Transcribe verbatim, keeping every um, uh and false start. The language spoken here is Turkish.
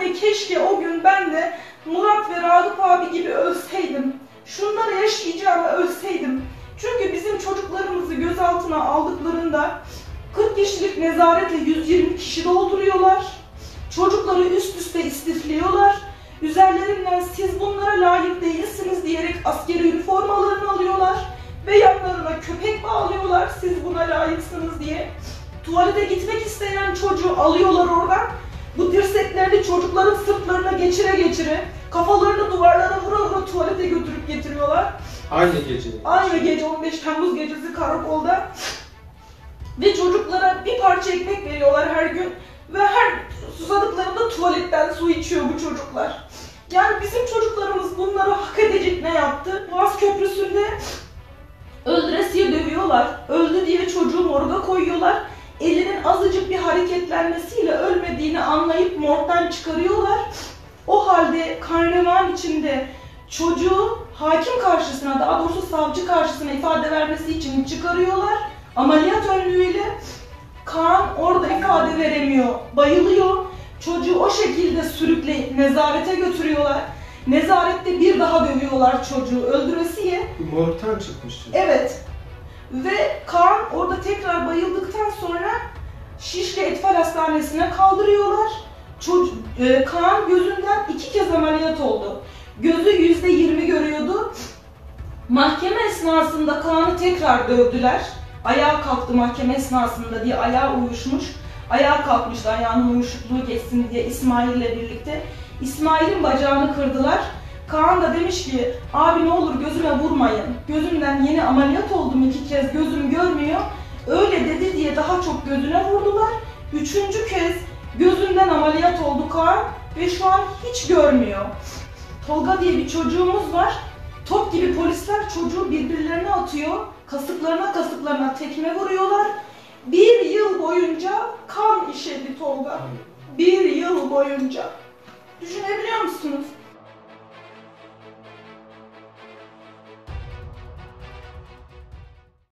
Anne keşke o gün ben de Murat ve Ragıp abi gibi ölseydim. Şunları yaşayacağıma ölseydim. Çünkü bizim çocuklarımızı gözaltına aldıklarında kırk kişilik nezaretle yüz yirmi kişi dolduruyorlar. Çocukları üst üste istifliyorlar. Üzerlerinden siz bunlara layık değilsiniz diyerek askeri üniformalarını alıyorlar. Ve yanlarına köpek bağlıyorlar siz buna layıksınız diye. Tuvalete gitmek isteyen çocuğu alıyorlar oradan. Bu dirseklerini çocukların sırtlarına geçire geçire, kafalarını duvarlara vura vura tuvalete götürüp getiriyorlar. Aynı gece. Aynı gece on beş Temmuz gecesi karakolda. Ve çocuklara bir parça ekmek veriyorlar her gün. Ve her susadıklarında tuvaletten su içiyor bu çocuklar. Yani bizim çocuklarımız bunlara hak edecek ne yaptı? Boğaz Köprüsü'nde öldüresiye dövüyorlar. Öldü diye çocuğu morga koyuyorlar. Elinin azıcık bir hareketlenmesiyle ölmediğini anlayıp morgdan çıkarıyorlar. O halde karnevan içinde çocuğu hakim karşısına, daha doğrusu savcı karşısına ifade vermesi için çıkarıyorlar. Ameliyat önlüğüyle Kaan orada ifade veremiyor, bayılıyor. Çocuğu o şekilde sürükleyip nezarete götürüyorlar. Nezarette bir daha dövüyorlar çocuğu öldüresiye. Morgdan çıkmış. Evet. Ve Kaan orada tekrar bayıldıktan sonra Şişli Etfal Hastanesi'ne kaldırıyorlar. Çocuk, e, Kaan gözünden iki kez ameliyat oldu. Gözü yüzde yirmi görüyordu. Mahkeme esnasında Kaan'ı tekrar dövdüler. Ayağa kalktı mahkeme esnasında diye ayağı uyuşmuş. Ayağa kalkmıştı ayağının uyuşukluğu geçsin diye İsmail'le birlikte. İsmail'in bacağını kırdılar. Kaan da demiş ki, abi ne olur gözüme vurmayın, gözümden yeni ameliyat oldum iki kez, gözüm görmüyor. Öyle dedi diye daha çok gözüne vurdular. Üçüncü kez gözünden ameliyat oldu Kaan ve şu an hiç görmüyor. Tolga diye bir çocuğumuz var. Top gibi polisler çocuğu birbirlerine atıyor, kasıklarına kasıklarına tekme vuruyorlar. Bir yıl boyunca kan işedi Tolga. Bir yıl boyunca. Düşünebiliyor musunuz?